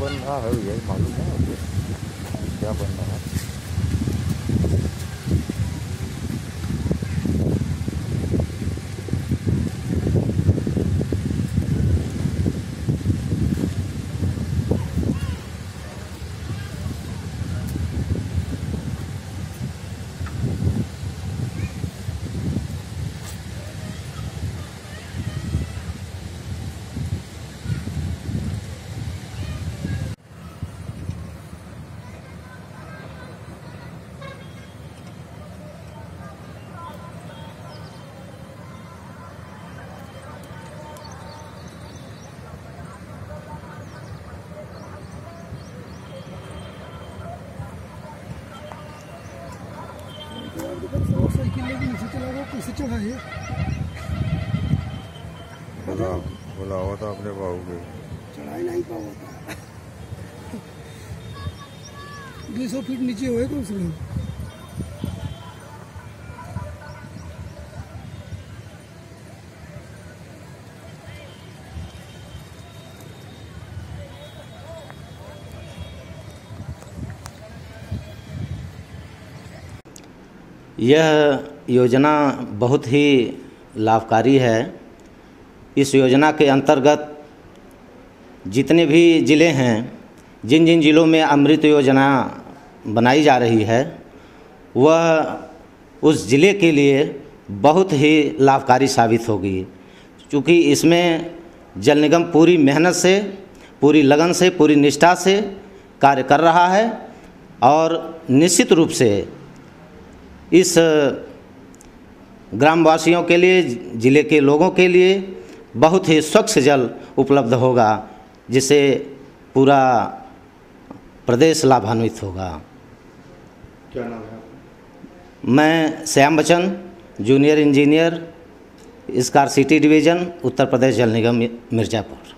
बन रहा है यही मालूम है मुझे क्या बन रहा है। बोला हुआ था अपने बाबू के चढ़ाई नहीं पाओ 200 फीट नीचे हुए तो उसमें यह योजना बहुत ही लाभकारी है। इस योजना के अंतर्गत जितने भी ज़िले हैं, जिन जिन ज़िलों में अमृत योजना बनाई जा रही है वह उस ज़िले के लिए बहुत ही लाभकारी साबित होगी, क्योंकि इसमें जल निगम पूरी मेहनत से, पूरी लगन से, पूरी निष्ठा से कार्य कर रहा है और निश्चित रूप से इस ग्रामवासियों के लिए, ज़िले के लोगों के लिए बहुत ही स्वच्छ जल उपलब्ध होगा, जिससे पूरा प्रदेश लाभान्वित होगा। क्या नाम है? मैं श्याम बचन, जूनियर इंजीनियर, इस्कार सिटी डिवीज़न, उत्तर प्रदेश जल निगम, मिर्जापुर।